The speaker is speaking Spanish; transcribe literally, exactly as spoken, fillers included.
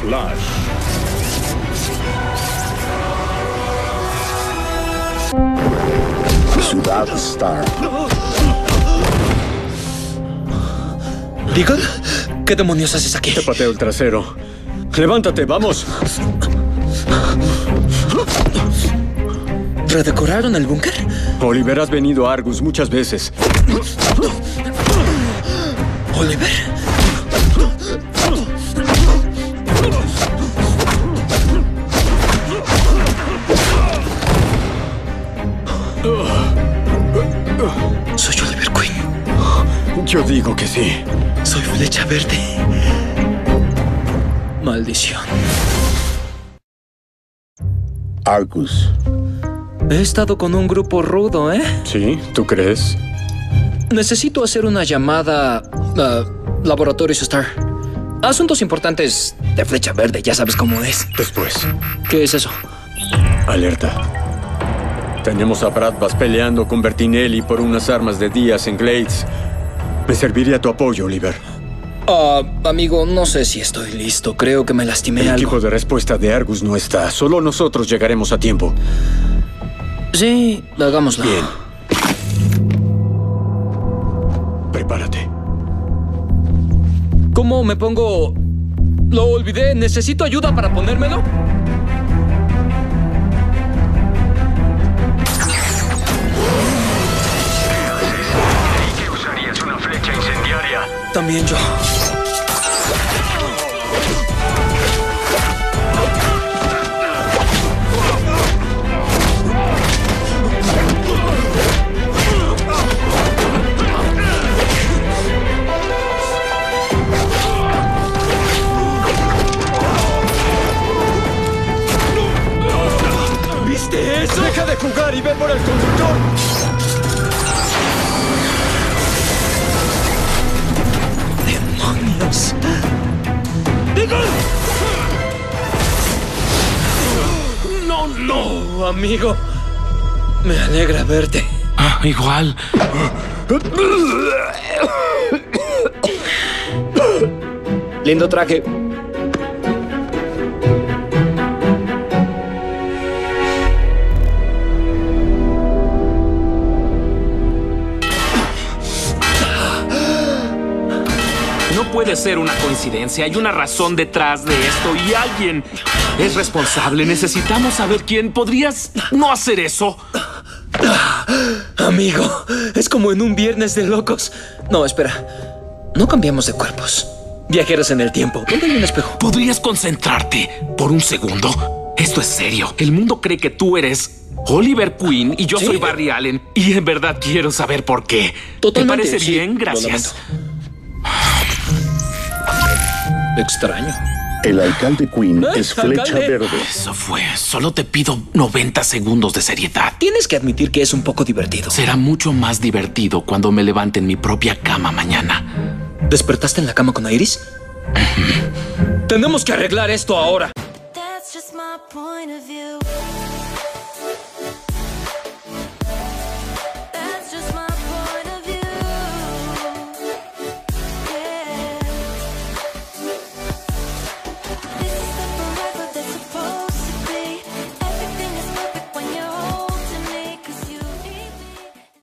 Flash. Ciudad Star. ¿Diggle? ¿Qué demonios haces aquí? Te pateo el trasero. ¡Levántate, vamos! ¿Redecoraron el búnker? Oliver, has venido a Argus muchas veces. ¿Oliver? Soy Oliver Queen. Yo digo que sí. Soy Flecha Verde. Maldición. Argus. He estado con un grupo rudo, ¿eh? Sí, ¿tú crees? Necesito hacer una llamada a uh, Laboratorio Star. Asuntos importantes de Flecha Verde, ya sabes cómo es. Después. ¿Qué es eso? Alerta. Tenemos a Brad Bass peleando con Bertinelli por unas armas de Díaz en Glades. Me serviría tu apoyo, Oliver. Ah, uh, amigo, no sé si estoy listo. Creo que me lastimé algo. El equipo de respuesta de Argus no está. Solo nosotros llegaremos a tiempo. Sí, hagámoslo. Bien. Prepárate. ¿Cómo me pongo? Lo olvidé. ¿Necesito ayuda para ponérmelo? Creí que usarías una flecha incendiaria. También yo. ¡Deja de jugar y ve por el conductor! ¡Demonios! ¡Diggle! ¡No, no, amigo! Me alegra verte. Ah, igual. Lindo traje. Puede ser una coincidencia, hay una razón detrás de esto y alguien es responsable. Necesitamos saber quién. ¿Podrías no hacer eso? Amigo, es como en un viernes de locos. No, espera. No cambiamos de cuerpos. Viajeros en el tiempo. ¿Dónde hay un espejo? ¿Podrías concentrarte por un segundo? Esto es serio. El mundo cree que tú eres Oliver Queen y yo sí. Soy Barry Allen. Y en verdad quiero saber por qué. Totalmente. ¿Te parece sí, bien? Gracias. Extraño. El alcalde Queen ¿Eh? es Flecha ¿Alcalde? Verde. Eso fue. Solo te pido noventa segundos de seriedad. Tienes que admitir que es un poco divertido. Será mucho más divertido cuando me levante en mi propia cama mañana. ¿Despertaste en la cama con Iris? Tenemos que arreglar esto ahora.